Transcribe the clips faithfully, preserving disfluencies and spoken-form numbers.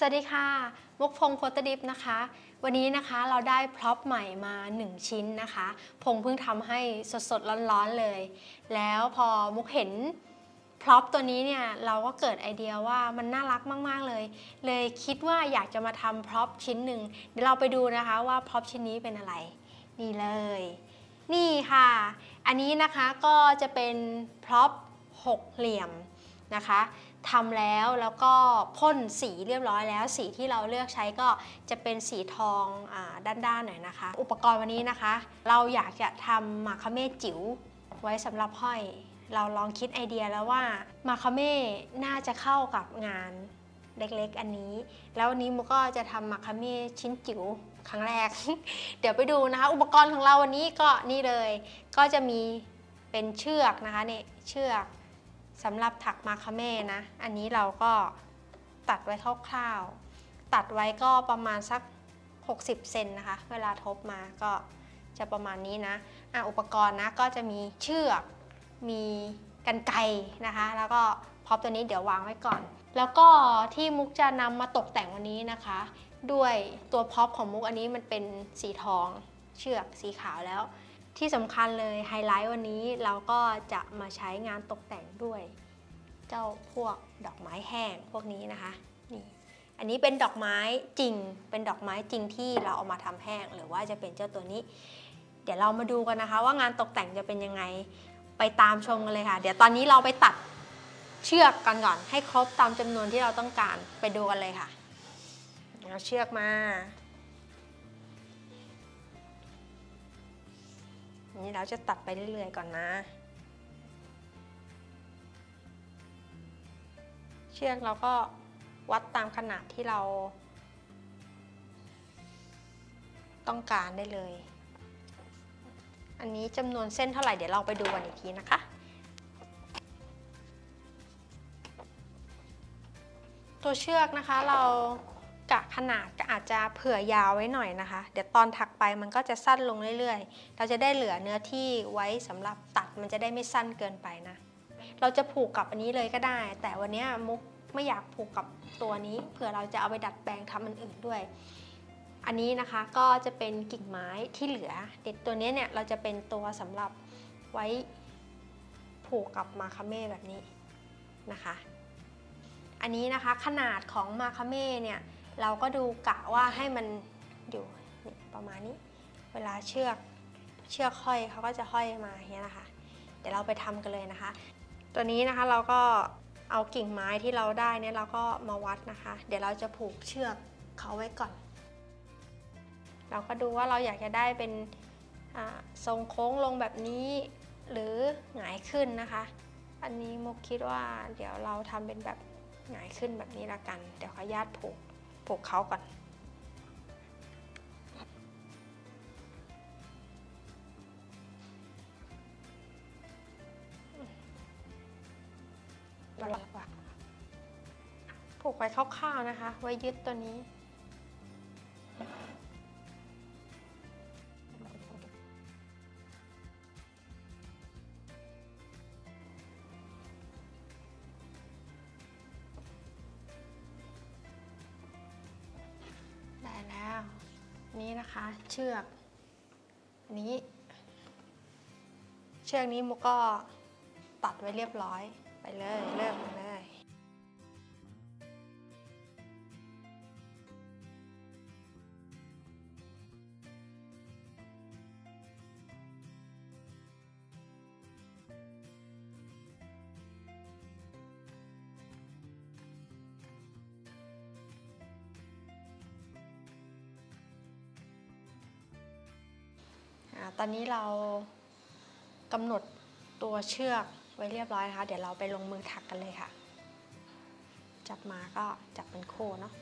สวัสดีค่ะมุกพงษ์โฟโต้ดิฟนะคะวันนี้นะคะเราได้พร็อพใหม่มาหนึ่งชิ้นนะคะพงษ์เพิ่งทำให้สดๆร้อนๆเลยแล้วพอมุกเห็นพร็อพตัวนี้เนี่ยเราก็เกิดไอเดียว่ามันน่ารักมากๆเลยเลยคิดว่าอยากจะมาทำพร็อพชิ้นหนึ่งเดี๋ยวเราไปดูนะคะว่าพร็อพชิ้นนี้เป็นอะไรนี่เลยนี่ค่ะอันนี้นะคะก็จะเป็นพร็อพหกเหลี่ยมนะคะทำแล้วแล้วก็พ่นสีเรียบร้อยแล้วสีที่เราเลือกใช้ก็จะเป็นสีทองด้านๆหน่อยนะคะอุปกรณ์วันนี้นะคะเราอยากจะทำมาคาเม่จิ๋วไว้สำหรับห้อยเราลองคิดไอเดียแล้วว่ามาคาเม่น่าจะเข้ากับงานเล็กๆอันนี้แล้ววันนี้มุกก็จะทำมาคาเม่ชิ้นจิ๋วครั้งแรก เดี๋ยวไปดูนะคะอุปกรณ์ของเราวันนี้ก็นี่เลยก็จะมีเป็นเชือกนะคะเนี่ยเชือกสำหรับถักมาคาเม่นะอันนี้เราก็ตัดไว้คร่าวๆตัดไว้ก็ประมาณสักหกสิบเซนนะคะเวลาทบมาก็จะประมาณนี้นะอ่ะอุปกรณ์นะก็จะมีเชือกมีกรรไกรนะคะแล้วก็พร็อพตัวนี้เดี๋ยววางไว้ก่อนแล้วก็ที่มุกจะนำมาตกแต่งวันนี้นะคะด้วยตัวพร็อพของมุกอันนี้มันเป็นสีทองเชือกสีขาวแล้วที่สำคัญเลยไฮไลท์วันนี้เราก็จะมาใช้งานตกแต่งด้วยเจ้าพวกดอกไม้แห้งพวกนี้นะคะนี่อันนี้เป็นดอกไม้จริงเป็นดอกไม้จริงที่เราเอามาทำแห้งหรือว่าจะเป็นเจ้าตัวนี้เดี๋ยวเรามาดูกันนะคะว่างานตกแต่งจะเป็นยังไงไปตามชมกันเลยค่ะเดี๋ยวตอนนี้เราไปตัดเชือกกันก่อนให้ครบตามจำนวนที่เราต้องการไปดูกันเลยค่ะเอาเชือกมานี่เราจะตัดไปเรื่อยๆก่อนนะเชือกเราก็วัดตามขนาดที่เราต้องการได้เลยอันนี้จำนวนเส้นเท่าไหร่เดี๋ยวเราไปดูกันอีกทีนะคะตัวเชือกนะคะเรากะขนาดก็อาจจะเผื่อยาวไว้หน่อยนะคะเดี๋ยวตอนถักไปมันก็จะสั้นลงเรื่อยๆเราจะได้เหลือเนื้อที่ไว้สำหรับตัดมันจะได้ไม่สั้นเกินไปนะเราจะผูกกับอันนี้เลยก็ได้แต่วันนี้มุกไม่อยากผูกกับตัวนี้เผื่อเราจะเอาไปดัดแปลงทำอันอื่นด้วยอันนี้นะคะก็จะเป็นกิ่งไม้ที่เหลือเด็ดตัวนี้เนี่ยเราจะเป็นตัวสำหรับไว้ผูกกับมาคาเม่แบบนี้นะคะอันนี้นะคะขนาดของมาคาเม่เนี่ยเราก็ดูกะว่าให้มันอยู่ประมาณนี้เวลาเชือกเชือกห้อยเขาก็จะห้อยมาอย่างนี้นะคะเดี๋ยวเราไปทำกันเลยนะคะตัวนี้นะคะเราก็เอากิ่งไม้ที่เราได้เนี่ยเราก็มาวัดนะคะเดี๋ยวเราจะผูกเชือกเขาไว้ก่อนเราก็ดูว่าเราอยากจะได้เป็นทรงโค้งลงแบบนี้หรือหงายขึ้นนะคะอันนี้มุกคิดว่าเดี๋ยวเราทำเป็นแบบหงายขึ้นแบบนี้ละกันเดี๋ยวขออนุญาตผูกผูกเขาก่อนผูกไว้คร่าวๆนะคะไว้ยึดตัวนี้นี่นะคะเชือกนี้เชือกนี้มุกก็ตัดไว้เรียบร้อยไปเลยเริ่มเลยตอนนี้เรากำหนดตัวเชือกไว้เรียบร้อยนะคะเดี๋ยวเราไปลงมือถักกันเลยค่ะจับมาก็จับเป็นคู่เนาะ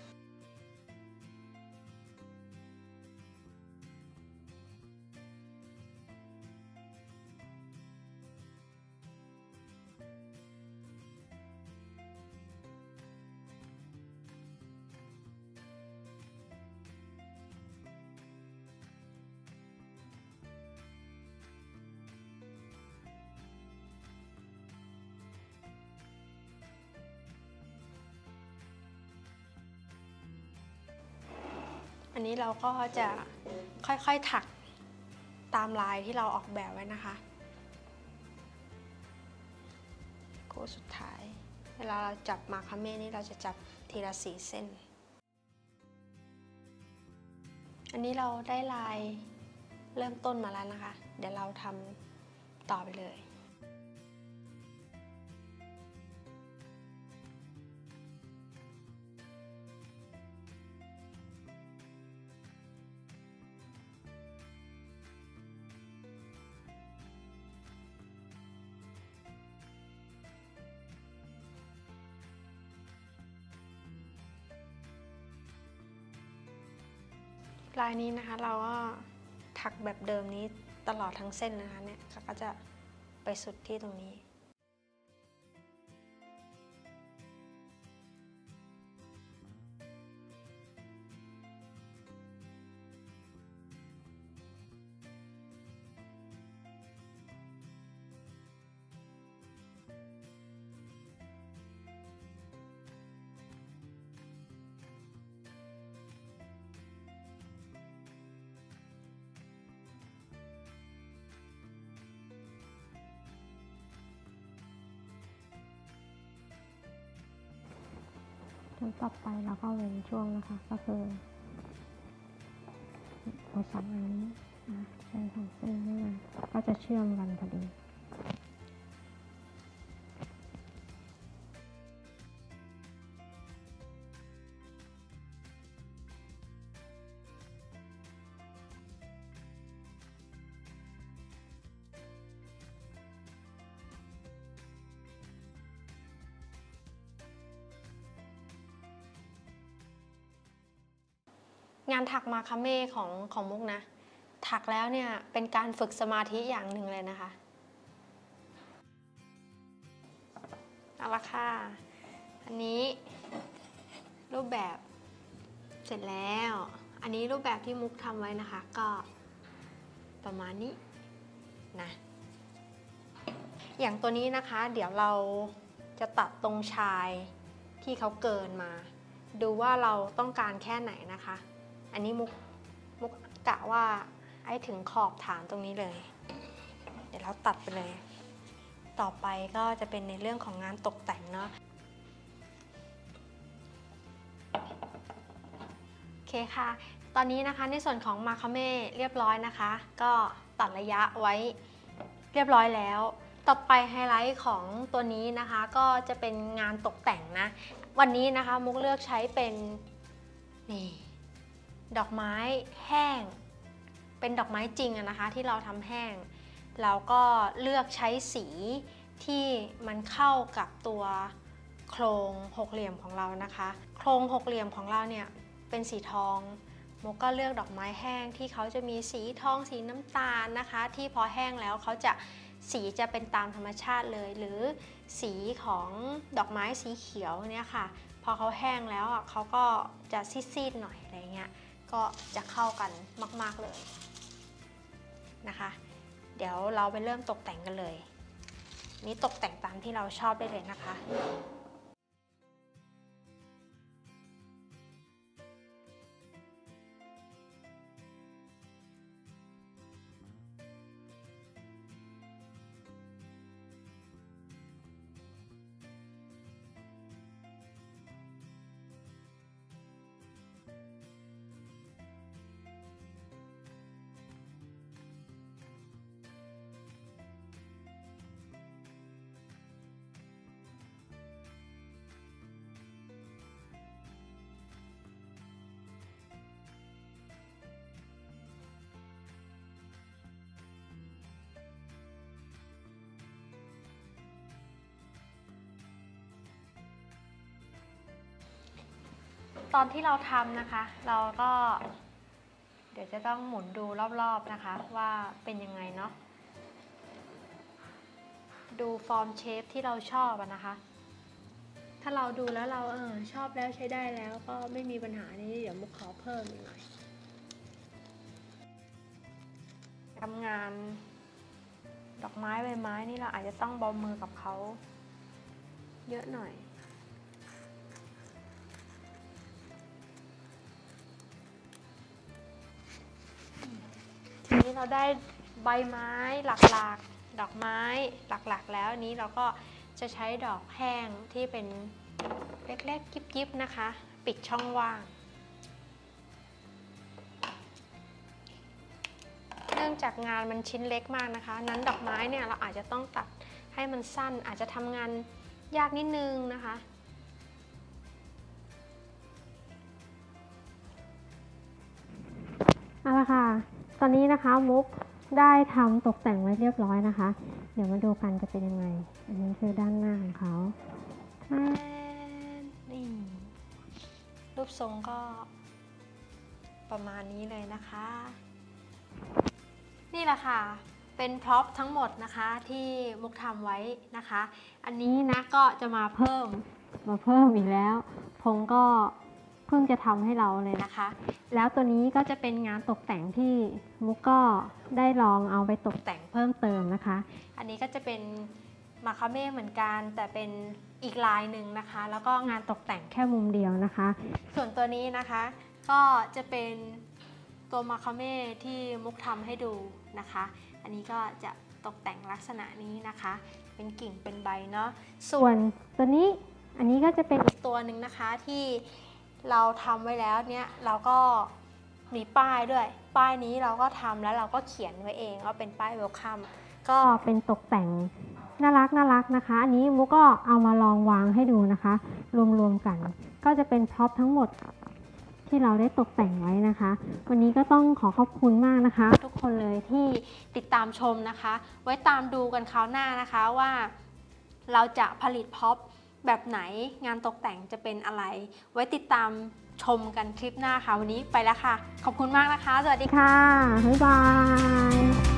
อันนี้เราก็จะค่อยๆถักตามลายที่เราออกแบบไว้นะคะโค้งสุดท้ายเวลาเราจับมาคาเม่นี่เราจะจับทีละสี่เส้นอันนี้เราได้ลายเริ่มต้นมาแล้วนะคะเดี๋ยวเราทำต่อไปเลยลายนี้นะคะเราก็ถักแบบเดิมนี้ตลอดทั้งเส้นนะคะเนี่ยก็จะไปสุดที่ตรงนี้ต่อไปเราก็เว้นช่วงนะคะก็คือเอาสองอันนี้นะใช้สองเส้นนี้มาก็จะเชื่อมกันพอดีงานถักมาคาเม่ของของมุกนะถักแล้วเนี่ยเป็นการฝึกสมาธิอย่างหนึ่งเลยนะคะเอาละค่ะอันนี้รูปแบบเสร็จแล้วอันนี้รูปแบบที่มุกทำไว้นะคะก็ประมาณนี้นะอย่างตัวนี้นะคะเดี๋ยวเราจะตัดตรงชายที่เขาเกินมาดูว่าเราต้องการแค่ไหนนะคะอันนี้มุกมุกกะว่าให้ถึงขอบฐานตรงนี้เลยเดี๋ยวเราตัดไปเลยต่อไปก็จะเป็นในเรื่องของงานตกแต่งเนาะโอเคค่ะตอนนี้นะคะในส่วนของมาคาเม่เรียบร้อยนะคะก็ตัดระยะไว้เรียบร้อยแล้วต่อไปไฮไลท์ของตัวนี้นะคะก็จะเป็นงานตกแต่งนะวันนี้นะคะมุกเลือกใช้เป็นนี่ดอกไม้แห้งเป็นดอกไม้จริงอะนะคะที่เราทำแห้งแล้วก็เลือกใช้สีที่มันเข้ากับตัวโครงหกเหลี่ยมของเรานะคะโครงหกเหลี่ยมของเราเนี่ยเป็นสีทองมุกก็เลือกดอกไม้แห้งที่เขาจะมีสีทองสีน้ำตาลนะคะที่พอแห้งแล้วเขาจะสีจะเป็นตามธรรมชาติเลยหรือสีของดอกไม้สีเขียวเนี่ยค่ะพอเขาแห้งแล้วอ่ะเขาก็จะซีดๆหน่อยอะไรเงี้ยก็จะเข้ากันมากๆเลยนะคะเดี๋ยวเราไปเริ่มตกแต่งกันเลยนี่ตกแต่งตามที่เราชอบได้เลยนะคะตอนที่เราทำนะคะเราก็เดี๋ยวจะต้องหมุนดูรอบๆนะคะว่าเป็นยังไงเนาะดูฟอร์มเชฟที่เราชอบนะคะถ้าเราดูแล้วเราเออชอบแล้วใช้ได้แล้วก็ไม่มีปัญหานี้เดี๋ยวมุกขอเพิ่มอีกหน่อยทำงานดอกไม้ใบไม้นี่เราอาจจะต้องเบามือกับเขาเยอะหน่อย นี้เราได้ใบไม้หลักๆดอกไม้หลักๆแล้วอันนี้เราก็จะใช้ดอกแห้งที่เป็นเล็กๆยิบๆนะคะปิดช่องว่างเนื่องจากงานมันชิ้นเล็กมากนะคะนั้นดอกไม้เนี่ยเราอาจจะต้องตัดให้มันสั้นอาจจะทำงานยากนิดนึงนะคะเอาละค่ะตอนนี้นะคะมุกได้ทำตกแต่งไว้เรียบร้อยนะคะเดี๋ยวมาดูกันจะเป็นยังไงอันนี้คือด้านหน้าของเขานี่รูปทรงก็ประมาณนี้เลยนะคะนี่แหละค่ะเป็นพร็อพทั้งหมดนะคะที่มุกทำไว้นะคะอันนี้นะก็จะมาเพิ่มมาเพิ่มอีกแล้วพงก็เพิ่งจะทำให้เราเลยนะคะแล้วตัวนี้ก็จะเป็นงานตกแต่งที่มุกก็ได้ลองเอาไปตกแต่งเพิ่มเติมนะคะอันนี้ก็จะเป็นมาคาเม่เหมือนกันแต่เป็นอีกลายหนึ่งนะคะแล้วก็งานตกแต่งแค่มุมเดียวนะคะส่วนตัวนี้นะคะก็จะเป็นตัวมาคาเม่ที่มุกทำให้ดูนะคะอันนี้ก็จะตกแต่งลักษณะนี้นะคะเป็นกิ่งเป็นใบเนาะส่วนตัวนี้อันนี้ก็จะเป็นอีกตัวหนึ่งนะคะที่เราทำไว้แล้วเนี่ยเราก็มีป้ายด้วยป้ายนี้เราก็ทำแล้วเราก็เขียนไว้เองว่าเป็นป้ายเวลคัมก็เป็นตกแต่งน่ารักน่ารักนะคะอันนี้มุกก็เอามาลองวางให้ดูนะคะรวมๆกันก็จะเป็นพร็อพทั้งหมดที่เราได้ตกแต่งไว้นะคะวันนี้ก็ต้องขอขอบคุณมากนะคะทุกคนเลยที่ติดตามชมนะคะไว้ตามดูกันคราวหน้านะคะว่าเราจะผลิตพร็อพแบบไหนงานตกแต่งจะเป็นอะไรไว้ติดตามชมกันคลิปหน้าค่ะวันนี้ไปแล้วค่ะขอบคุณมากนะคะสวัสดีค่ะบ๊ายบาย